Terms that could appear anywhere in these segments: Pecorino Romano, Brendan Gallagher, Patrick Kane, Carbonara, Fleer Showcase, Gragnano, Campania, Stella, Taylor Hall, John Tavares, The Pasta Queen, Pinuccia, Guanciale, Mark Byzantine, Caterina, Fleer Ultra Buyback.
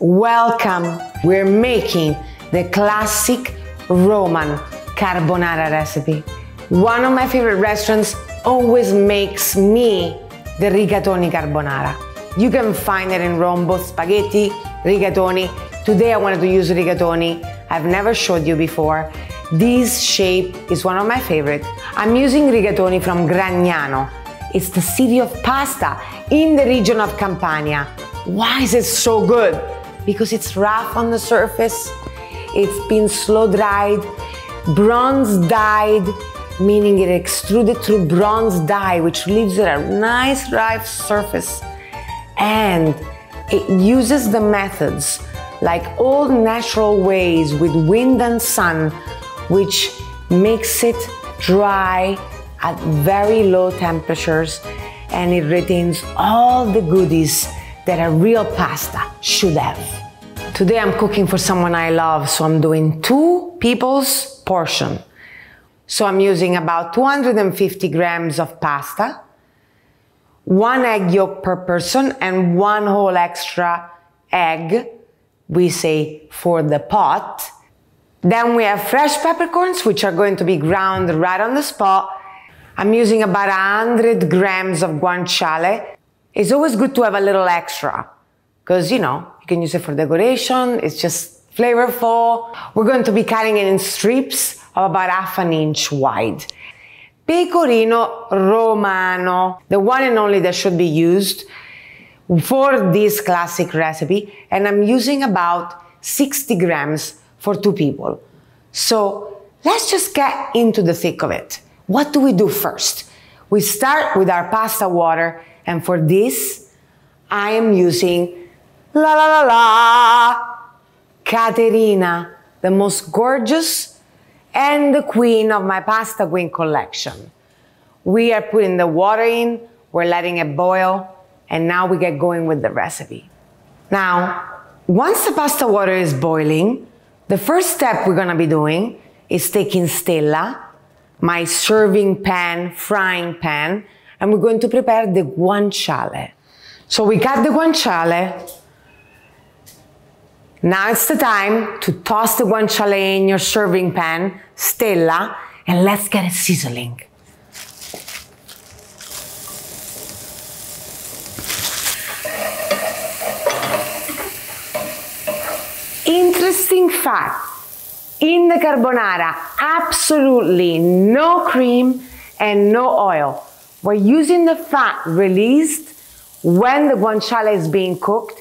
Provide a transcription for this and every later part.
Welcome! We're making the classic Roman carbonara recipe. One of my favorite restaurants always makes me the rigatoni carbonara. You can find it in Rome, both spaghetti, rigatoni. Today I wanted to use rigatoni. I've never showed you before. This shape is one of my favorite. I'm using rigatoni from Gragnano. It's the city of pasta in the region of Campania. Why is it so good? Because it's rough on the surface, it's been slow dried, bronze dyed, meaning it extruded through bronze dye, which leaves it a nice ripe surface. And it uses the methods like old natural ways with wind and sun, which makes it dry at very low temperatures, and it retains all the goodies that a real pasta should have. Today I'm cooking for someone I love, so I'm doing two people's portion. So I'm using about 250 grams of pasta, one egg yolk per person, and one whole extra egg, we say, for the pot. Then we have fresh peppercorns, which are going to be ground right on the spot. I'm using about 100 grams of guanciale. It's always good to have a little extra because, you know, you can use it for decoration. It's just flavorful. We're going to be cutting it in strips of about ½ inch wide. Pecorino Romano, the one and only that should be used for this classic recipe. And I'm using about 60 grams for two people. So let's just get into the thick of it. What do we do first? We start with our pasta water. And for this, I am using Caterina, the most gorgeous and the queen of my Pasta Queen collection. We are putting the water in, we're letting it boil, and now we get going with the recipe. Now, once the pasta water is boiling, the first step we're gonna be doing is taking Stella, my serving pan, frying pan, and we're going to prepare the guanciale. So we cut the guanciale. Now it's the time to toss the guanciale in your serving pan, Stella, and let's get it sizzling. Interesting fact, in the carbonara, absolutely no cream and no oil. We're using the fat released when the guanciale is being cooked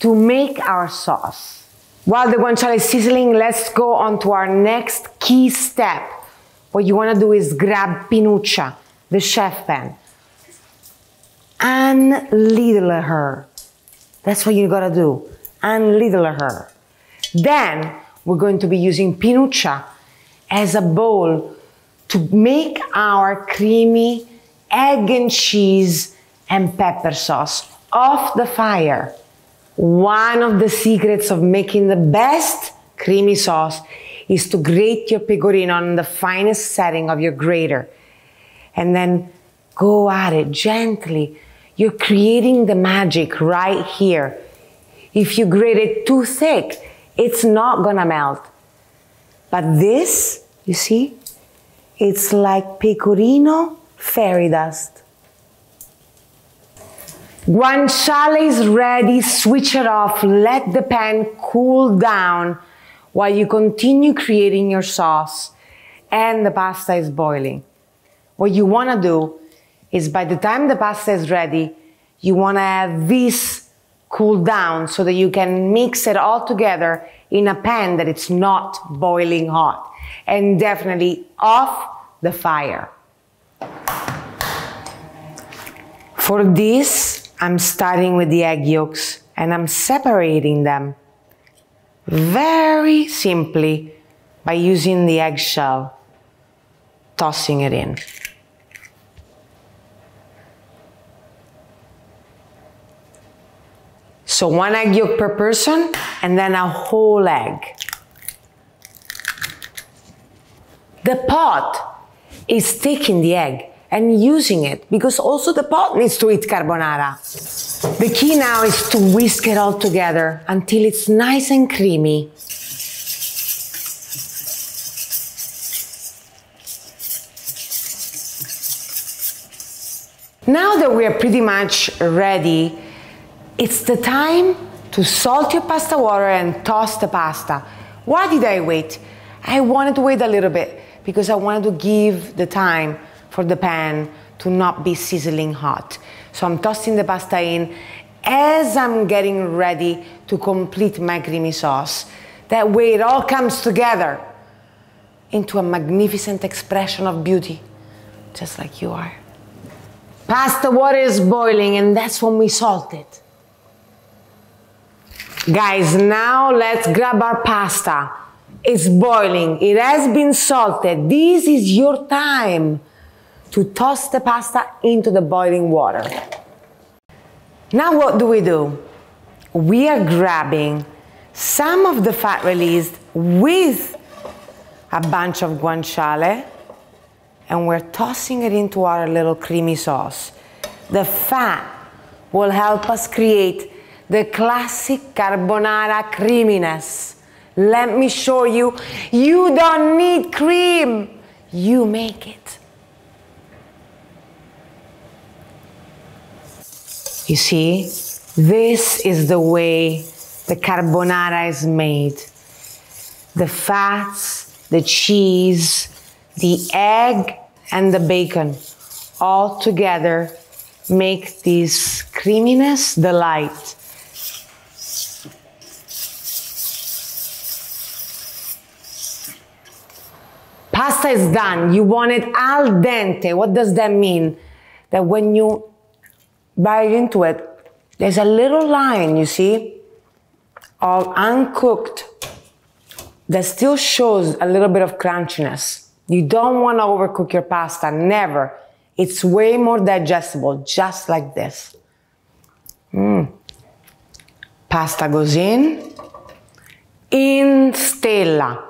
to make our sauce. While the guanciale is sizzling, let's go on to our next key step. What you wanna do is grab Pinuccia, the chef pan, unladle her. That's what you gotta do, unladle her. Then we're going to be using Pinuccia as a bowl to make our creamy egg and cheese and pepper sauce off the fire. One of the secrets of making the best creamy sauce is to grate your pecorino on the finest setting of your grater. And then go at it gently. You're creating the magic right here. If you grate it too thick, it's not gonna melt. But this, you see, it's like pecorino fairy dust. Guanciale is ready, switch it off, let the pan cool down while you continue creating your sauce and the pasta is boiling. What you wanna do is by the time the pasta is ready, you wanna have this cool down so that you can mix it all together in a pan that it's not boiling hot, and definitely off the fire. For this, I'm starting with the egg yolks and I'm separating them very simply by using the eggshell, tossing it in. So one egg yolk per person and then a whole egg. The pot is taking the egg and using it because also the pot needs to eat carbonara. The key now is to whisk it all together until it's nice and creamy. Now that we are pretty much ready, it's the time to salt your pasta water and toss the pasta. Why did I wait? I wanted to wait a little bit because I wanted to give the time for the pan to not be sizzling hot. So I'm tossing the pasta in as I'm getting ready to complete my creamy sauce. That way it all comes together into a magnificent expression of beauty, just like you are. Pasta water is boiling, and that's when we salt it. Guys, now let's grab our pasta. It's boiling, it has been salted. This is your time to toss the pasta into the boiling water. Now what do? We are grabbing some of the fat released with a bunch of guanciale, and we're tossing it into our little creamy sauce. The fat will help us create the classic carbonara creaminess. Let me show you, you don't need cream, you make it. You see, this is the way the carbonara is made. The fats, the cheese, the egg and the bacon all together make this creaminess delight. Pasta is done. You want it al dente. What does that mean? That when you bite into it, there's a little line, you see, of uncooked that still shows a little bit of crunchiness. You don't want to overcook your pasta, never. It's way more digestible, just like this. Pasta goes in Stella.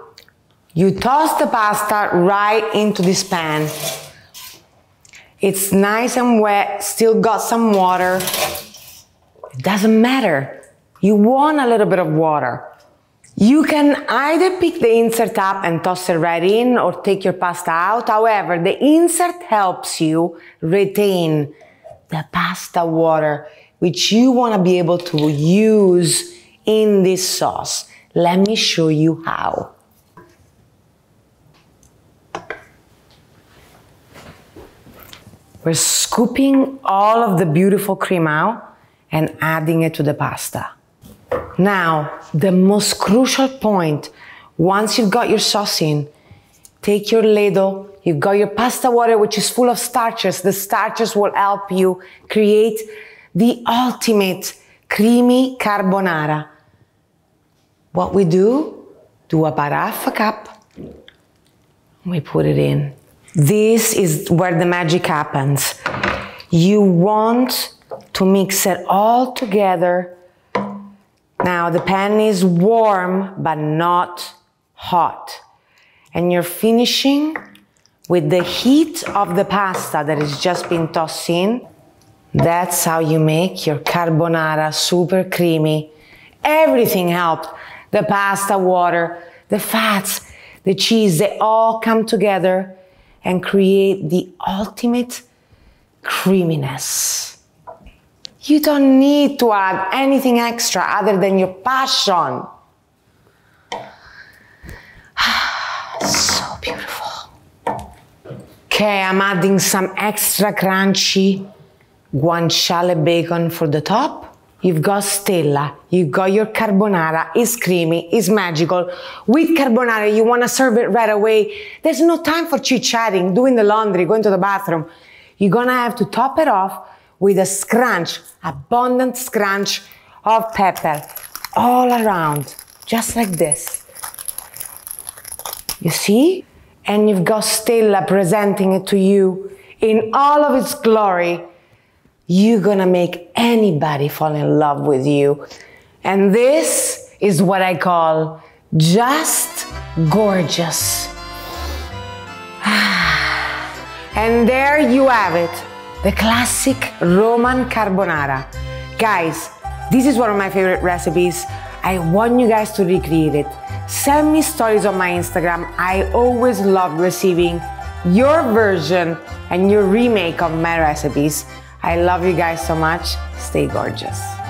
You toss the pasta right into this pan. It's nice and wet, still got some water. It doesn't matter. You want a little bit of water. You can either pick the insert up and toss it right in or take your pasta out. However, the insert helps you retain the pasta water, which you want to be able to use in this sauce. Let me show you how. We're scooping all of the beautiful cream out and adding it to the pasta. Now, the most crucial point, once you've got your sauce in, take your ladle, you've got your pasta water, which is full of starches. The starches will help you create the ultimate creamy carbonara. What we do a paraffa cup, we put it in. This is where the magic happens. You want to mix it all together. Now the pan is warm, but not hot. And you're finishing with the heat of the pasta that has just been tossed in. That's how you make your carbonara super creamy. Everything helped. The pasta water, the fats, the cheese, they all come together and create the ultimate creaminess. You don't need to add anything extra other than your passion. So beautiful. Okay, I'm adding some extra crunchy guanciale bacon for the top. You've got Stella, you've got your carbonara. It's creamy, it's magical. With carbonara, you wanna serve it right away. There's no time for chit-chatting, doing the laundry, going to the bathroom. You're gonna have to top it off with a scrunch, abundant scrunch of pepper all around, just like this. You see? And you've got Stella presenting it to you in all of its glory. You're gonna make anybody fall in love with you. And this is what I call just gorgeous. And there you have it. The classic Roman carbonara. Guys, this is one of my favorite recipes. I want you guys to recreate it. Send me stories on my Instagram. I always love receiving your version and your remake of my recipes. I love you guys so much. Stay gorgeous.